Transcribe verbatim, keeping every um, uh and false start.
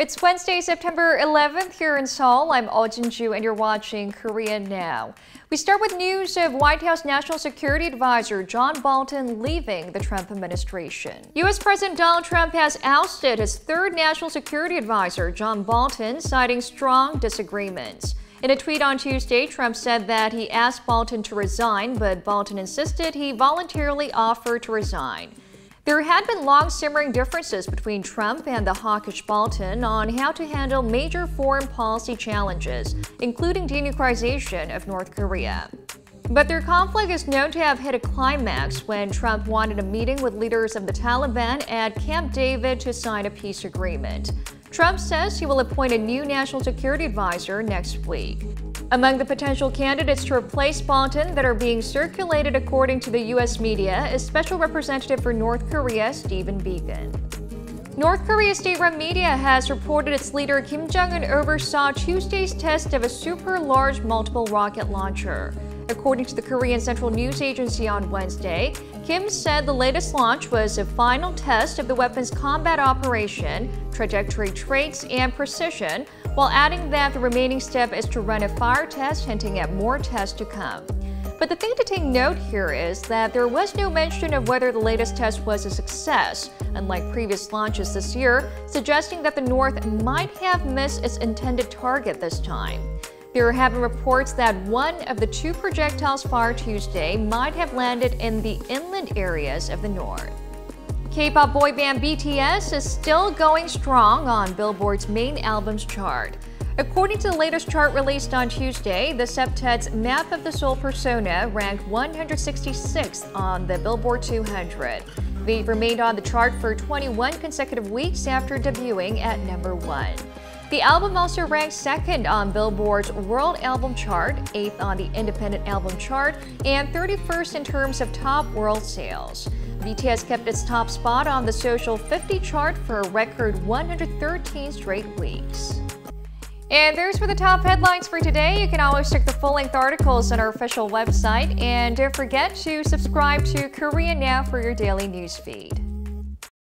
It's Wednesday, September eleventh here in Seoul. I'm Oh Jinju and you're watching Korea Now. We start with news of White House National Security Advisor John Bolton leaving the Trump administration. U S President Donald Trump has ousted his third National Security Advisor, John Bolton, citing strong disagreements. In a tweet on Tuesday, Trump said that he asked Bolton to resign, but Bolton insisted he voluntarily offered to resign. There had been long-simmering differences between Trump and the hawkish Bolton on how to handle major foreign policy challenges, including denuclearization of North Korea. But their conflict is known to have hit a climax when Trump wanted a meeting with leaders of the Taliban at Camp David to sign a peace agreement. Trump says he will appoint a new National Security Advisor next week. Among the potential candidates to replace Bolton that are being circulated according to the U S media is Special Representative for North Korea, Stephen Biegun. North Korea's state-run media has reported its leader Kim Jong-un oversaw Tuesday's test of a super-large multiple rocket launcher. According to the Korean Central News Agency on Wednesday, Kim said the latest launch was a final test of the weapon's combat operation, trajectory traits, and precision, while adding that the remaining step is to run a fire test, hinting at more tests to come. But the thing to take note here is that there was no mention of whether the latest test was a success, unlike previous launches this year, suggesting that the North might have missed its intended target this time. There have been reports that one of the two projectiles fired Tuesday might have landed in the inland areas of the north. K-pop boy band B T S is still going strong on Billboard's main albums chart. According to the latest chart released on Tuesday, the septet's Map of the Soul persona ranked one hundred sixty-sixth on the Billboard two hundred. They've remained on the chart for twenty-one consecutive weeks after debuting at number one. The album also ranked second on Billboard's World Album Chart, eighth on the Independent Album Chart, and thirty-first in terms of top world sales. B T S kept its top spot on the Social fifty chart for a record one hundred thirteen straight weeks. And those were the top headlines for today. You can always check the full-length articles on our official website. And don't forget to subscribe to Korea Now for your daily news feed.